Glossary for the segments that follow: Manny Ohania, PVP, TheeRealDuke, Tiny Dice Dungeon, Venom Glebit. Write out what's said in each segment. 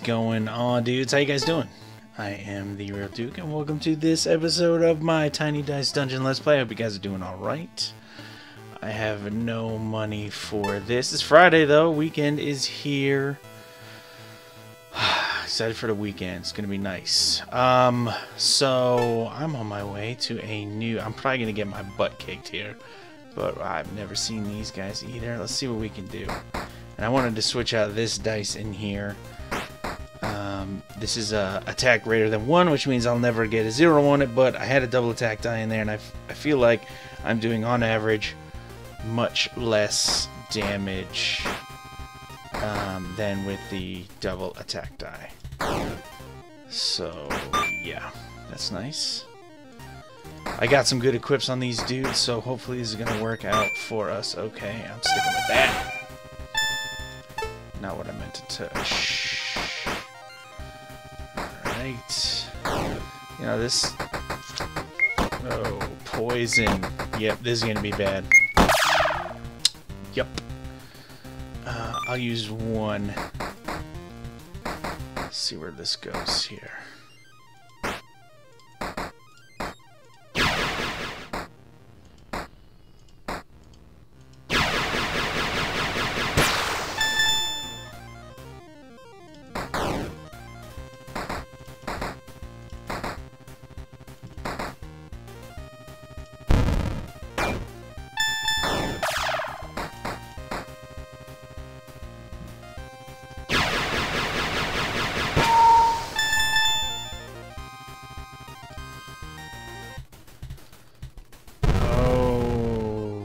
is going on, dudes? How you guys doing? I am TheeRealDuke, and welcome to this episode of my Tiny Dice Dungeon Let's Play. I hope you guys are doing alright. I have no money for this. It's Friday, though. Weekend is here. Excited for the weekend. It's going to be nice. So I'm on my way to a new... I'm probably going to get my butt kicked here, but I've never seen these guys either. Let's see what we can do. And I wanted to switch out this dice in here. This is a attack greater than 1, which means I'll never get a 0 on it, but I had a double attack die in there, and I feel like I'm doing, on average, much less damage than with the double attack die. So, yeah, that's nice. I got some good equips on these dudes, so hopefully this is going to work out for us. Okay, I'm sticking with that. Not what I meant to touch. You know, this... Oh, poison. Yep, this is gonna be bad. Yep. I'll use one. Let's see where this goes here.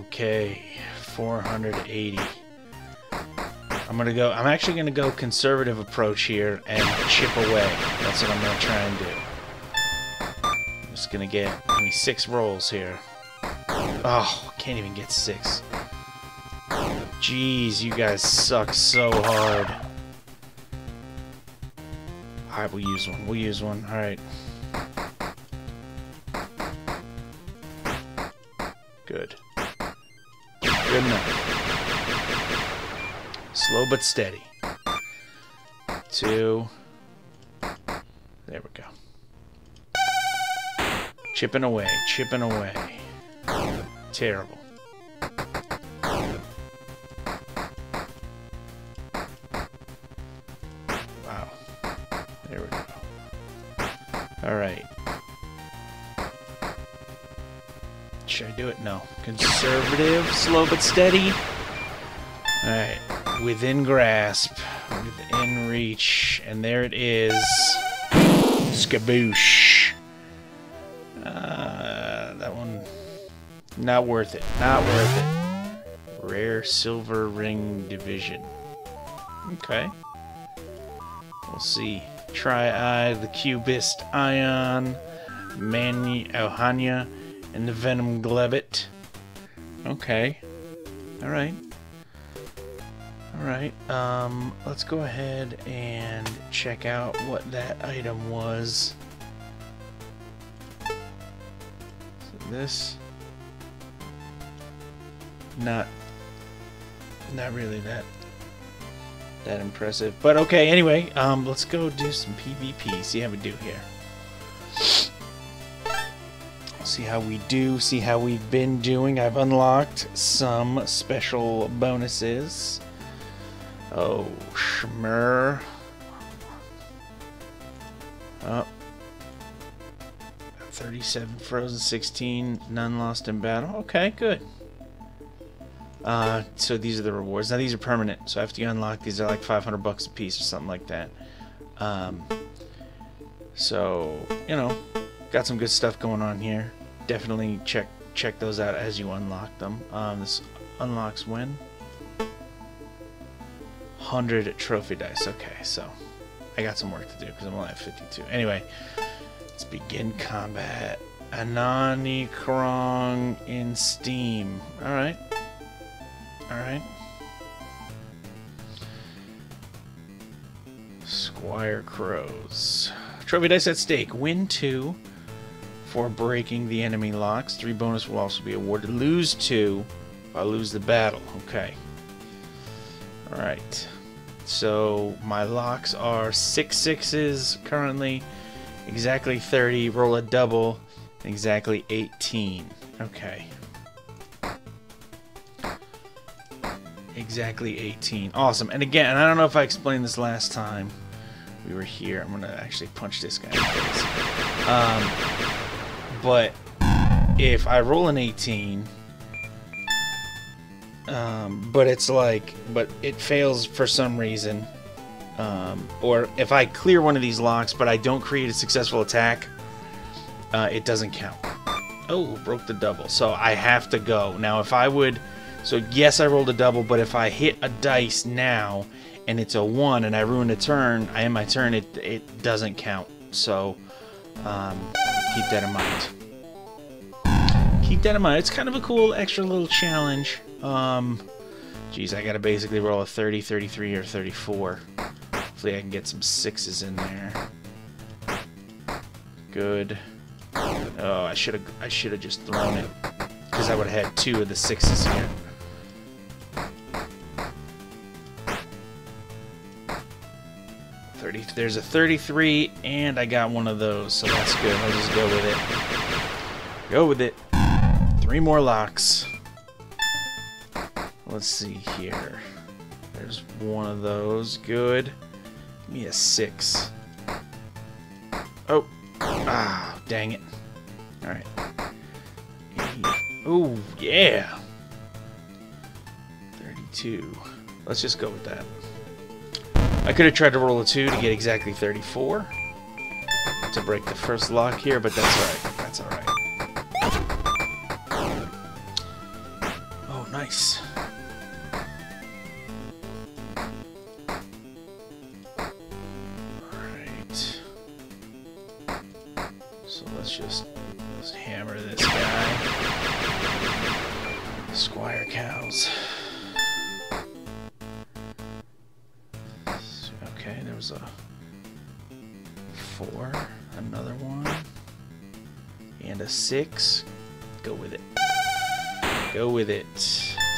Okay, 480. I'm actually gonna go conservative approach here and chip away. That's what I'm gonna try and do. I'm just gonna get me 6 rolls here. Oh, can't even get 6. Jeez, you guys suck so hard. Alright, we'll use one. We'll use one. Alright. Good. Good enough. Slow but steady. 2. There we go. Chipping away, chipping away. Terrible. Wow. There we go. Alright. Should I do it? No. Conservative, slow but steady. Alright. Within grasp. Within reach. And there it is. Skaboosh. That one... Not worth it. Not worth it. Rare silver ring division. Okay. We'll see. Tri-Eye, the Cubist Ion, Manny Ohania, and the Venom Glebit. Okay. Alright. Alright. Let's go ahead and check out what that item was. So this. Not really that impressive. But okay, anyway, let's go do some PvP, see how we do here. See how we do, see how we've been doing. I've unlocked some special bonuses. Oh, schmer. Oh. 37 frozen, 16, none lost in battle. Okay, good. So these are the rewards. Now these are permanent, so after you unlock these, are like $500 a piece or something like that. So, you know, got some good stuff going on here. Definitely check those out as you unlock them. This unlocks when? 100 trophy dice. Okay, so I got some work to do because I'm only at 52. Anyway, let's begin combat. Anani Krong in Steam. Alright. Alright. Squire Crows. Trophy dice at stake. Win 2. For breaking the enemy locks. 3 bonus will also be awarded. Lose 2 if I lose the battle. Okay. Alright. So my locks are 6 sixes currently, exactly 30, roll a double, exactly 18. Okay. Exactly 18. Awesome. And again, I don't know if I explained this last time we were here. I'm gonna actually punch this guy in the face. But if I roll an 18, but it fails for some reason, or if I clear one of these locks but I don't create a successful attack, it doesn't count. Oh, broke the double. So I have to go. Now if I would, so yes, I rolled a double, but if I hit a dice now and it's a 1 and I ruin a turn, I end my turn, it doesn't count. So keep that in mind. Keep that in mind. It's kind of a cool extra little challenge. Geez, I gotta basically roll a 30, 33, or 34. Hopefully I can get some 6s in there. Good. Oh, I should have just thrown it, because I would have had 2 of the 6s here. There's a 33, and I got one of those, so that's good. I'll just go with it. 3 more locks. Let's see here. There's one of those. Good. Give me a 6. Oh. Ah, dang it. Alright. Oh, yeah. 32. Let's just go with that. I could have tried to roll a 2 to get exactly 34. To break the first lock here, but that's alright. That's alright. Oh, nice. Let's hammer this guy. Squire cows. Okay, there was a 4, another 1, and a 6. Go with it. Go with it.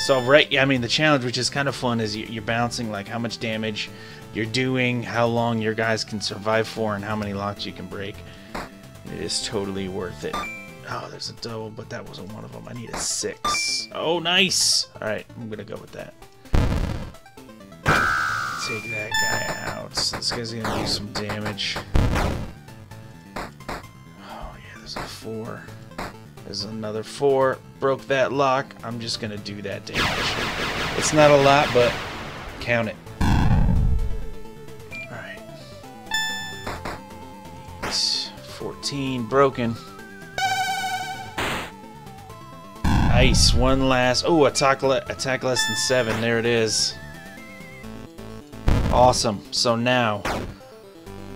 So right, I mean the challenge, which is kind of fun, is you're balancing like how much damage you're doing, how long your guys can survive for, and how many locks you can break. It is totally worth it. Oh, there's a double, but that wasn't one of them. I need a 6. Oh, nice! Alright, I'm gonna go with that. Take that guy out. This guy's gonna do some damage. Oh, yeah, there's a 4. There's another 4. Broke that lock. I'm just gonna do that damage. It's not a lot, but count it. Alright. 14 broken. Nice, one last. Oh, attack less than 7. There it is. Awesome. So now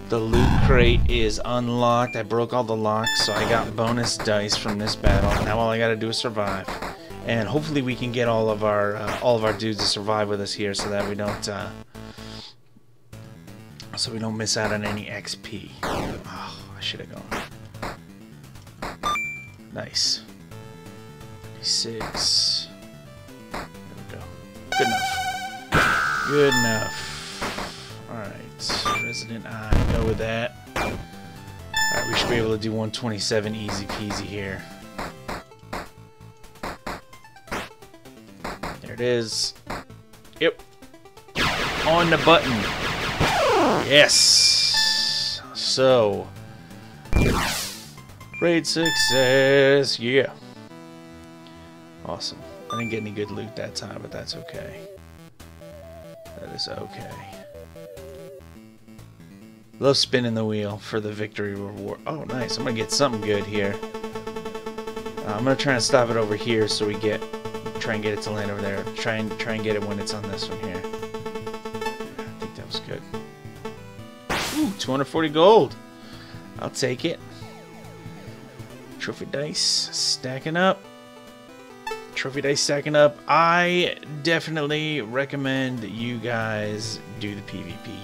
the loot crate is unlocked. I broke all the locks, so I got bonus dice from this battle. Now all I gotta do is survive, and hopefully we can get all of our dudes to survive with us here, so that we don't miss out on any XP. Oh. I should have gone. Nice. 6. There we go. Good enough. Good enough. Alright. Resident Eye. Go with that. Alright, we should be able to do 127 easy peasy here. There it is. Yep. On the button. Yes. So. Raid success, yeah. Awesome. I didn't get any good loot that time, but that's okay. That is okay. Love spinning the wheel for the victory reward. Oh, nice. I'm gonna get something good here. I'm gonna try and stop it over here so we get, try and get it to land over there. Try and get it when it's on this one here. I think that was good. Ooh, 240 gold. I'll take it. Trophy dice stacking up. Trophy dice stacking up. I definitely recommend that you guys do the PvP,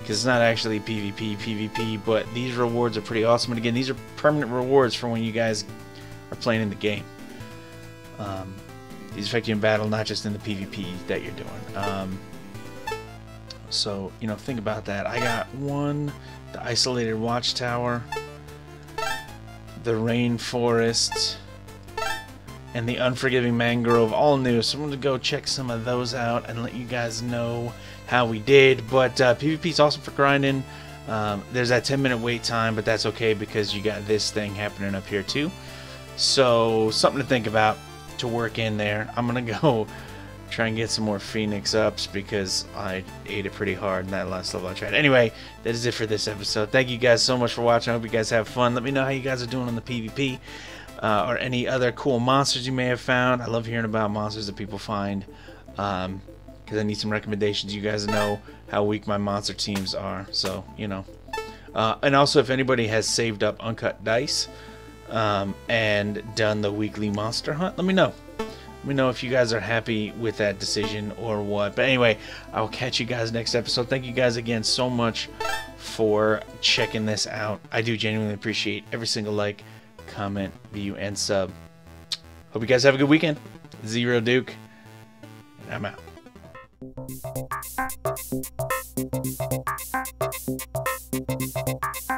because it's not actually PvP, but these rewards are pretty awesome. And again, these are permanent rewards for when you guys are playing in the game. These affect you in battle, not just in the PvP that you're doing. So, you know, think about that. I got one, the isolated watchtower, the rainforest, and the unforgiving mangrove, all new. So I'm going to go check some of those out and let you guys know how we did. But PvP's awesome for grinding. There's that 10-minute wait time, but that's okay because you got this thing happening up here too. So something to think about to work in there. I'm going to go try and get some more Phoenix ups because I ate it pretty hard in that last level I tried. Anyway, that is it for this episode. Thank you guys so much for watching. I hope you guys have fun. Let me know how you guys are doing on the PvP. Or any other cool monsters you may have found. I love hearing about monsters that people find, because I need some recommendations. You guys know how weak my monster teams are, so you know. And also, if anybody has saved up uncut dice and done the weekly monster hunt, let me know. Let me know if you guys are happy with that decision or what. But anyway, I'll catch you guys next episode. Thank you guys again so much for checking this out. I do genuinely appreciate every single like, comment, view, and sub. Hope you guys have a good weekend. TheeRealDuke, and I'm out.